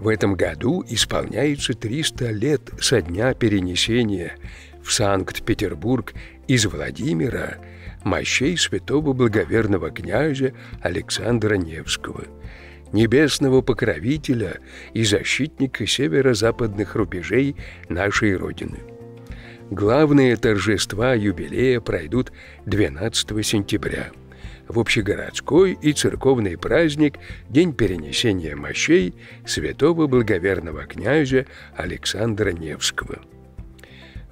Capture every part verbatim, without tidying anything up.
В этом году исполняется триста лет со дня перенесения в Санкт-Петербург из Владимира мощей святого благоверного князя Александра Невского, небесного покровителя и защитника северо-западных рубежей нашей Родины. Главные торжества юбилея пройдут двенадцатого сентября. В общегородской и церковный праздник День перенесения мощей святого благоверного князя Александра Невского.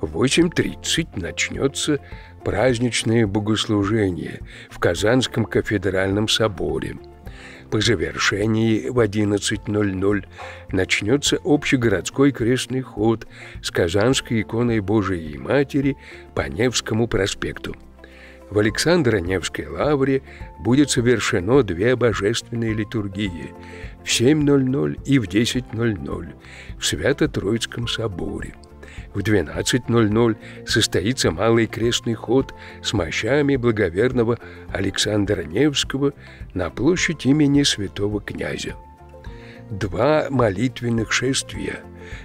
В восемь тридцать начнется праздничное богослужение в Казанском кафедральном соборе. По завершении в одиннадцать ноль-ноль начнется общегородской крестный ход с Казанской иконой Божией Матери по Невскому проспекту. В Александро-Невской лавре будет совершено две божественные литургии в семь ноль-ноль и в десять ноль-ноль в Свято-Троицком соборе. В двенадцать ноль-ноль состоится малый крестный ход с мощами благоверного Александра Невского на площадь имени святого князя. Два молитвенных шествия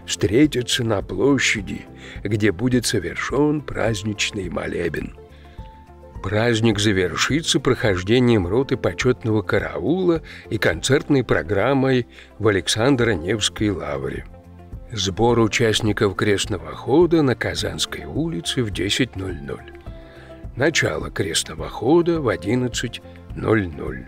встретятся на площади, где будет совершен праздничный молебен. Праздник завершится прохождением роты почетного караула и концертной программой в Александро-Невской лавре. Сбор участников крестного хода на Казанской улице в десять ноль-ноль. Начало крестного хода в одиннадцать ноль-ноль.